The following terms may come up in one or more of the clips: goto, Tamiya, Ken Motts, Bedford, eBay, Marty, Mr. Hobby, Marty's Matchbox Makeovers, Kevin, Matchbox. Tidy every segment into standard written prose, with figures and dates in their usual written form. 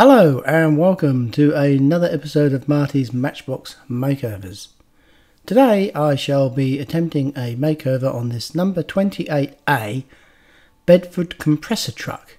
Hello and welcome to another episode of Marty's Matchbox Makeovers. Today I shall be attempting a makeover on this number 28A Bedford compressor truck,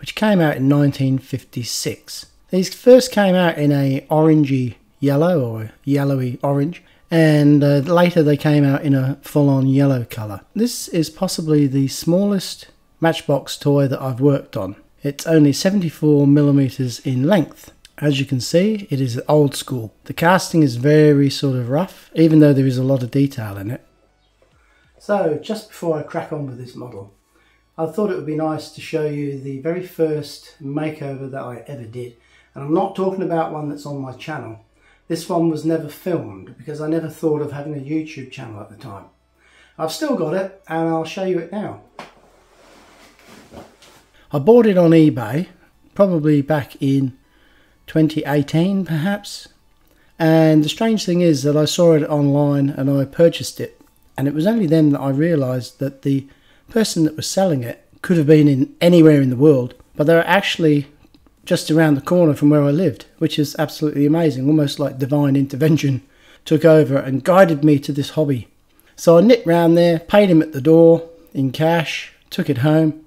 which came out in 1956. These first came out in a orangey yellow or yellowy orange, and later they came out in a full-on yellow colour. This is possibly the smallest Matchbox toy that I've worked on. It's only 74mm in length. As you can see, it is old school. The casting is very sort of rough, even though there is a lot of detail in it. So just before I crack on with this model, I thought it would be nice to show you the very first makeover that I ever did. And I'm not talking about one that's on my channel. This one was never filmed because I never thought of having a YouTube channel at the time. I've still got it and I'll show you it now. I bought it on eBay, probably back in 2018 perhaps, and the strange thing is that I saw it online and I purchased it, and it was only then that I realised that the person that was selling it could have been in anywhere in the world, but they were actually just around the corner from where I lived, which is absolutely amazing, almost like divine intervention took over and guided me to this hobby. So I nipped round there, paid him at the door in cash, took it home,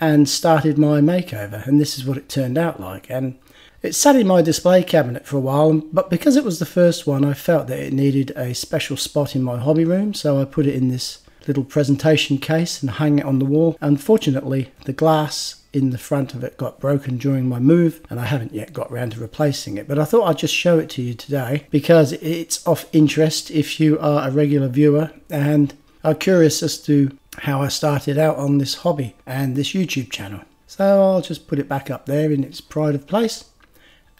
and started my makeover, and this is what it turned out like. And it sat in my display cabinet for a while, but because it was the first one, I felt that it needed a special spot in my hobby room, so I put it in this little presentation case and hung it on the wall. Unfortunately, the glass in the front of it got broken during my move, and I haven't yet got round to replacing it, but I thought I'd just show it to you today because it's of interest if you are a regular viewer and are curious as to how I started out on this hobby and this YouTube channel. So I'll just put it back up there in its pride of place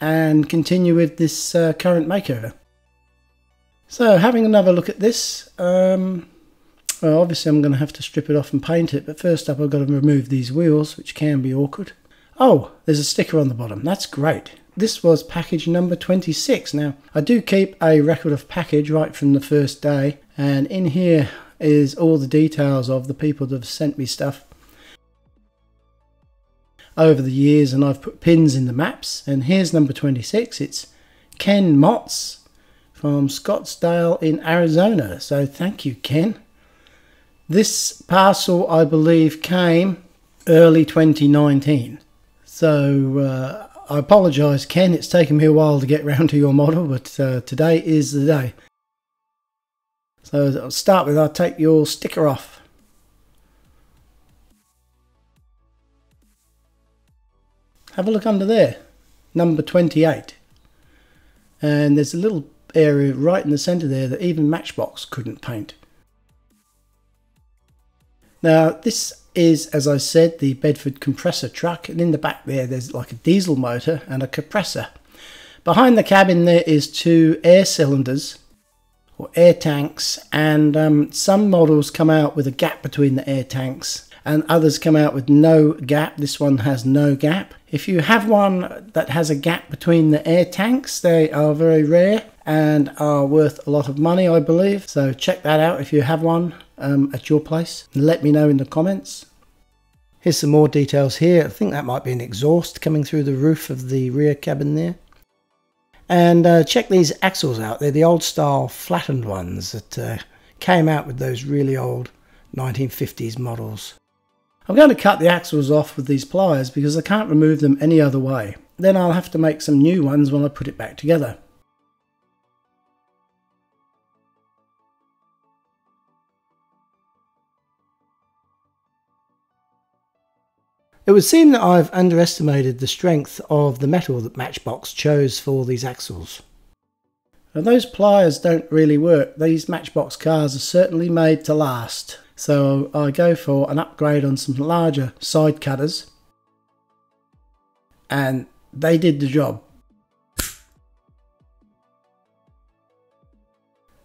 and continue with this current makeover. So having another look at this, well, obviously I'm going to have to strip it off and paint it, but first up I've got to remove these wheels, which can be awkward. Oh, there's a sticker on the bottom, that's great. This was package number 26. Now I do keep a record of package right from the first day, and in here is all the details of the people that have sent me stuff over the years, and I've put pins in the maps. And here's number 26. It's Ken Motts from Scottsdale in Arizona, so thank you, Ken. This parcel I believe came early 2019, so I apologize, Ken, it's taken me a while to get round to your model, but today is the day. So I'll start with, I'll take your sticker off. Have a look under there, number 28. And there's a little area right in the centre there that even Matchbox couldn't paint. Now this is, as I said, the Bedford compressor truck, and in the back there there's like a diesel motor and a compressor. Behind the cabin there is two air cylinders or air tanks, and some models come out with a gap between the air tanks and others come out with no gap. This one has no gap. If you have one that has a gap between the air tanks, they are very rare and are worth a lot of money, I believe, so check that out if you have one at your place. Let me know in the comments. Here's some more details here. I think that might be an exhaust coming through the roof of the rear cabin there. And check these axles out. They're the old style flattened ones that came out with those really old 1950s models. I'm going to cut the axles off with these pliers because I can't remove them any other way. Then I'll have to make some new ones when I put it back together. It would seem that I've underestimated the strength of the metal that Matchbox chose for these axles. Now those pliers don't really work. These Matchbox cars are certainly made to last, so I go for an upgrade on some larger side cutters, and they did the job.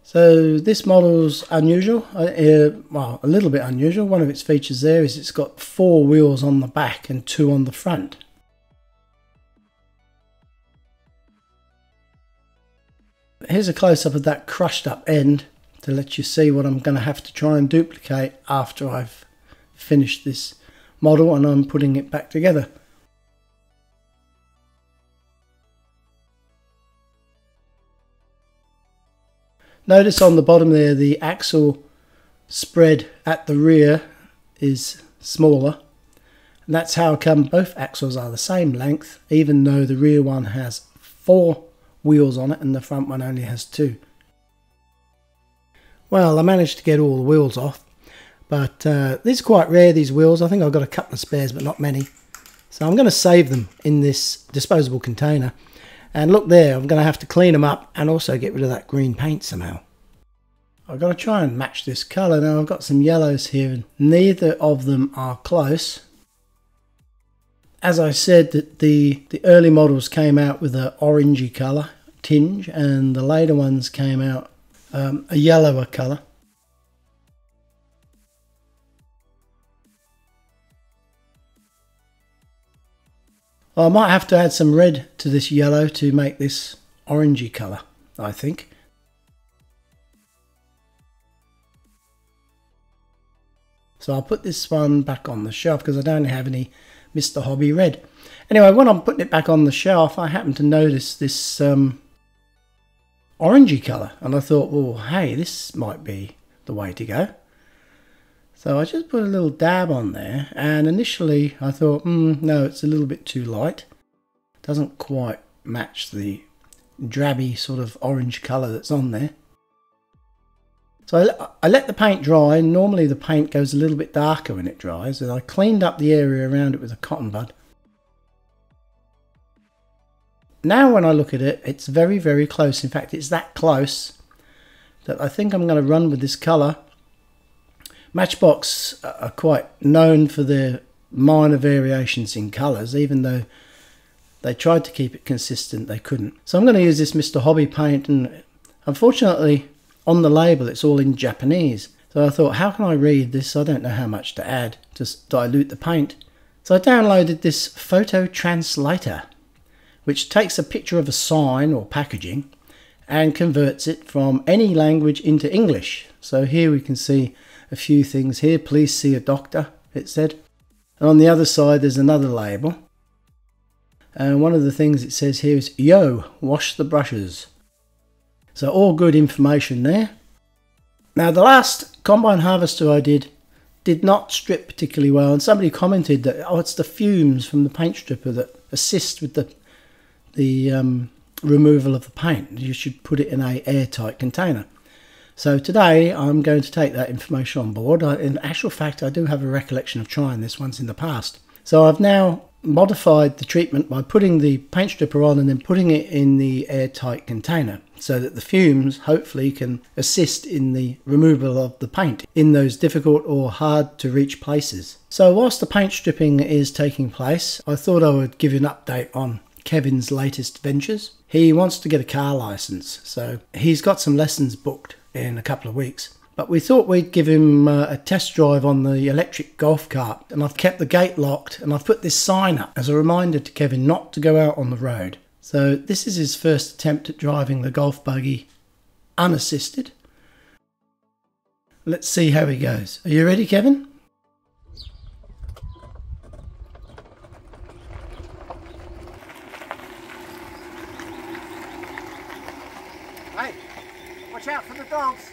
So this model's unusual, well, a little bit unusual. One of its features there is it's got four wheels on the back and two on the front. Here's a close-up of that crushed up end to let you see what I'm going to have to try and duplicate after I've finished this model and I'm putting it back together. Notice on the bottom there the axle spread at the rear is smaller, and that's how come both axles are the same length, even though the rear one has 4 wheels on it and the front one only has 2. Well, I managed to get all the wheels off, but these are quite rare, these wheels. I think I've got a couple of spares but not many, so I'm going to save them in this disposable container. And look there, I'm going to have to clean them up and also get rid of that green paint somehow. I've got to try and match this colour. Now I've got some yellows here and neither of them are close. As I said, that the early models came out with an orangey colour tinge and the later ones came out a yellower colour. I might have to add some red to this yellow to make this orangey colour, I think. So I'll put this one back on the shelf because I don't have any Mr. Hobby red. Anyway, when I'm putting it back on the shelf, I happened to notice this orangey colour. And I thought, well, hey, this might be the way to go. So I just put a little dab on there, and initially I thought, no, it's a little bit too light. It doesn't quite match the drabby sort of orange colour that's on there. So I let the paint dry, and normally the paint goes a little bit darker when it dries, and I cleaned up the area around it with a cotton bud. Now when I look at it, it's very, very close. In fact, it's that close that I think I'm going to run with this colour. Matchbox are quite known for their minor variations in colours, even though they tried to keep it consistent, they couldn't. So I'm going to use this Mr. Hobby paint, and unfortunately on the label it's all in Japanese. So I thought, how can I read this? I don't know how much to add to dilute the paint. So I downloaded this photo translator, which takes a picture of a sign or packaging and converts it from any language into English. So here we can see a few things here. Please see a doctor, it said. And on the other side there's another label, and one of the things it says here is, yo, wash the brushes. So all good information there. Now the last combine harvester I did not strip particularly well, and somebody commented that, oh, it's the fumes from the paint stripper that assist with the removal of the paint. You should put it in an airtight container. So today I'm going to take that information on board. In actual fact, I do have a recollection of trying this once in the past. So I've now modified the treatment by putting the paint stripper on and then putting it in the airtight container so that the fumes hopefully can assist in the removal of the paint in those difficult or hard to reach places. So whilst the paint stripping is taking place, I thought I would give you an update on Kevin's latest ventures. He wants to get a car license, so he's got some lessons booked in a couple of weeks, but we thought we'd give him a test drive on the electric golf cart. And I've kept the gate locked, and I've put this sign up as a reminder to Kevin not to go out on the road. So this is his first attempt at driving the golf buggy unassisted. Let's see how he goes. Are you ready, Kevin? Watch out for the dogs.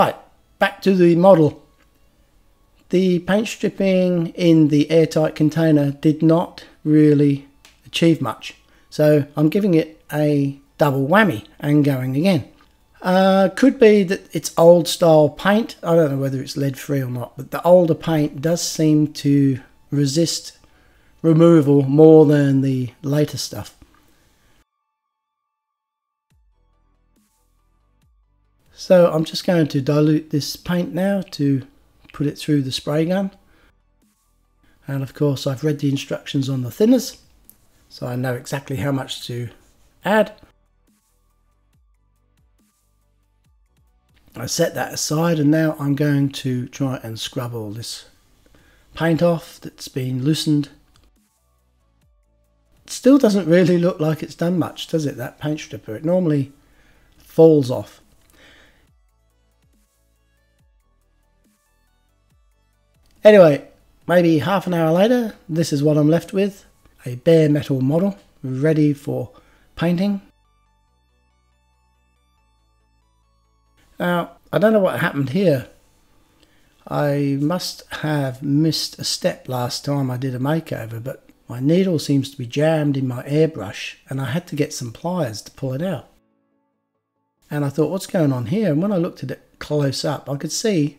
Right, back to the model. The paint stripping in the airtight container did not really achieve much, so I'm giving it a double whammy and going again. Could be that it's old style paint. I don't know whether it's lead free or not, but the older paint does seem to resist removal more than the later stuff. So I'm just going to dilute this paint now to put it through the spray gun, and of course I've read the instructions on the thinners, so I know exactly how much to add. I set that aside, and now I'm going to try and scrub all this paint off that's been loosened. It still doesn't really look like it's done much, does it, that paint stripper? It normally falls off. Anyway, maybe half an hour later, this is what I'm left with. A bare metal model ready for painting. Now, I don't know what happened here. I must have missed a step last time I did a makeover, but my needle seems to be jammed in my airbrush and I had to get some pliers to pull it out. And I thought, what's going on here? And when I looked at it close up, I could see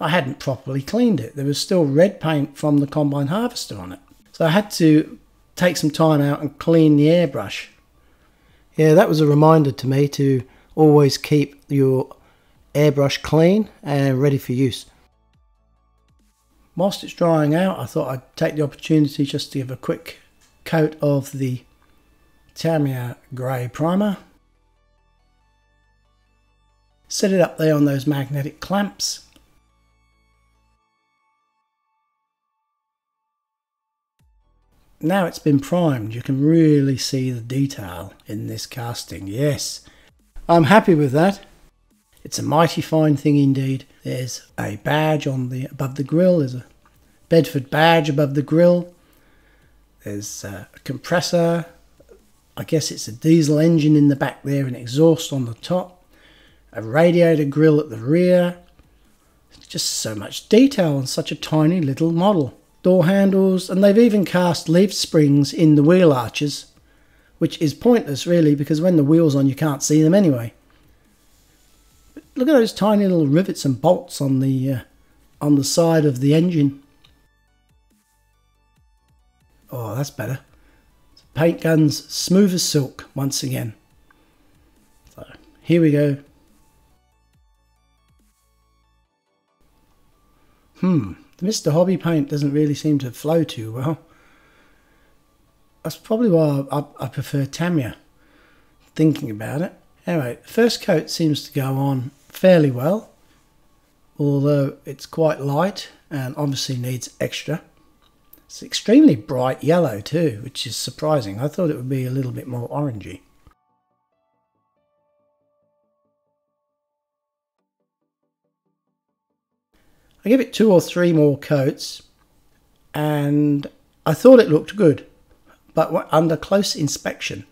I hadn't properly cleaned it. There was still red paint from the combine harvester on it. So I had to take some time out and clean the airbrush. Yeah, that was a reminder to me to always keep your airbrush clean and ready for use. Whilst it's drying out, I thought I'd take the opportunity just to give a quick coat of the Tamiya grey primer. Set it up there on those magnetic clamps. Now it's been primed, you can really see the detail in this casting. Yes, I'm happy with that. It's a mighty fine thing indeed. There's a badge on the above the grill. There's a Bedford badge above the grill. There's a compressor. I guess it's a diesel engine in the back there, an exhaust on the top, a radiator grill at the rear. Just so much detail on such a tiny little model. Door handles, and they've even cast leaf springs in the wheel arches, which is pointless really, because when the wheel's on you can't see them anyway. But look at those tiny little rivets and bolts on the side of the engine. Oh, that's better. Paint guns smooth as silk once again. So here we go. The Mr. Hobby paint doesn't really seem to flow too well. That's probably why I prefer Tamiya, thinking about it. Anyway, first coat seems to go on fairly well, although it's quite light and obviously needs extra. It's extremely bright yellow too, which is surprising. I thought it would be a little bit more orangey. I give it 2 or 3 more coats and I thought it looked good, but under close inspection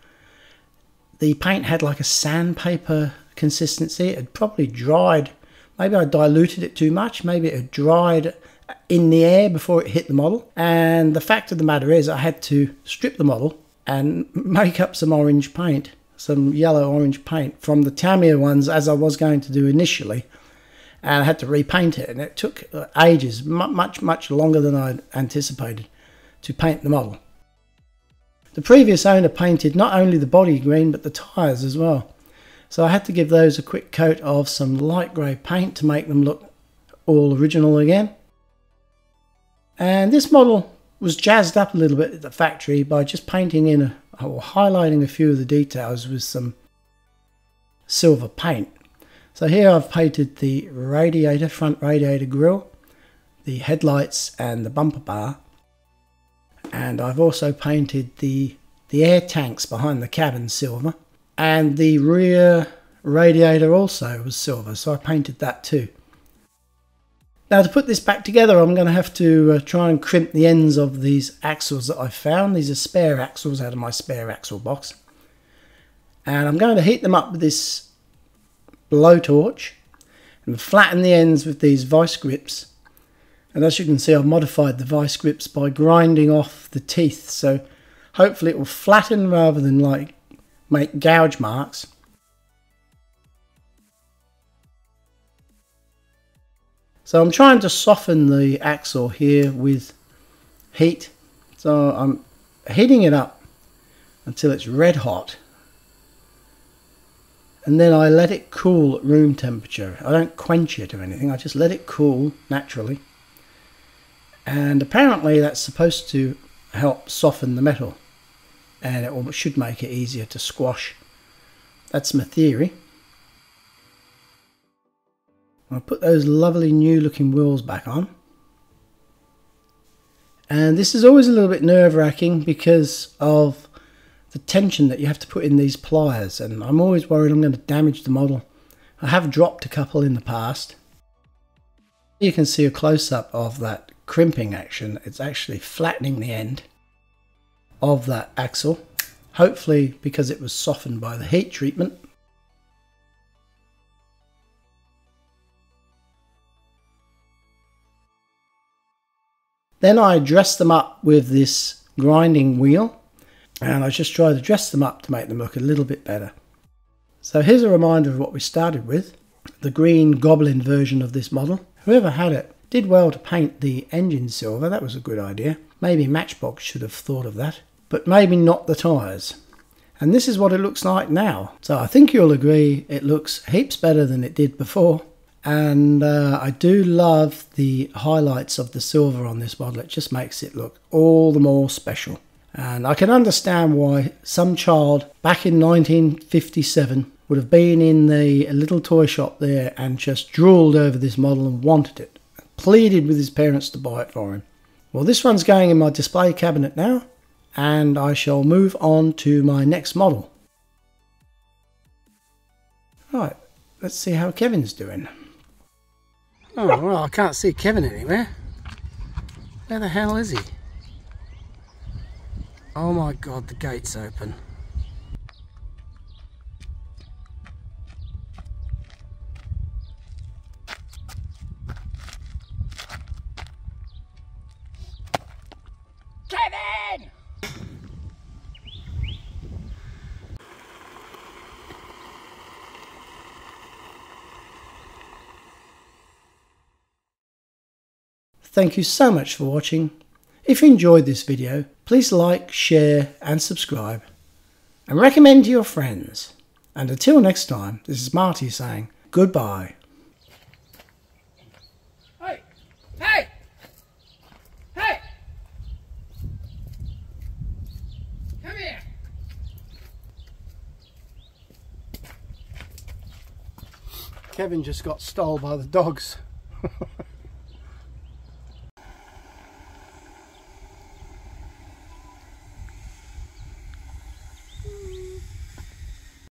the paint had like a sandpaper consistency. It had probably dried. Maybe I diluted it too much. Maybe it had dried in the air before it hit the model. And the fact of the matter is I had to strip the model and make up some orange paint, some yellow orange paint from the Tamiya ones, as I was going to do initially. And I had to repaint it, and it took ages, much longer than I anticipated, to paint the model. The previous owner painted not only the body green but the tyres as well, so I had to give those a quick coat of some light grey paint to make them look all original again. And this model was jazzed up a little bit at the factory by just painting in or highlighting a few of the details with some silver paint. So here I've painted the radiator, front radiator grille, the headlights and the bumper bar. And I've also painted the air tanks behind the cabin silver. And the rear radiator also was silver, so I painted that too. Now to put this back together, I'm going to have to try and crimp the ends of these axles that I found. These are spare axles out of my spare axle box. And I'm going to heat them up with this blowtorch and flatten the ends with these vice grips. And as you can see, I've modified the vice grips by grinding off the teeth, so hopefully it will flatten rather than like make gouge marks. So I'm trying to soften the axle here with heat, so I'm heating it up until it's red hot. And then I let it cool at room temperature. I don't quench it or anything, I just let it cool naturally. And apparently that's supposed to help soften the metal, and it should make it easier to squash. That's my theory. I'll put those lovely new looking wheels back on. And this is always a little bit nerve-wracking because of the tension that you have to put in these pliers, and I'm always worried I'm going to damage the model. I have dropped a couple in the past. You can see a close-up of that crimping action. It's actually flattening the end of that axle, hopefully because it was softened by the heat treatment. Then I dressed them up with this grinding wheel, and I just tried to dress them up to make them look a little bit better. So here's a reminder of what we started with, the green goblin version of this model. Whoever had it did well to paint the engine silver. That was a good idea. Maybe Matchbox should have thought of that, but maybe not the tyres. And this is what it looks like now. So I think you'll agree it looks heaps better than it did before. And I do love the highlights of the silver on this model. It just makes it look all the more special. And I can understand why some child back in 1957 would have been in the little toy shop there and just drooled over this model and wanted it, and pleaded with his parents to buy it for him. Well, this one's going in my display cabinet now, and I shall move on to my next model. Right, let's see how Kevin's doing. Oh, well, I can't see Kevin anywhere. Where the hell is he? Oh my God, the gate's open. Kevin! Thank you so much for watching. If you enjoyed this video, please like, share and subscribe, and recommend to your friends. And until next time, this is Marty saying goodbye. Hey! Hey! Hey! Come here! Kevin just got stole by the dogs.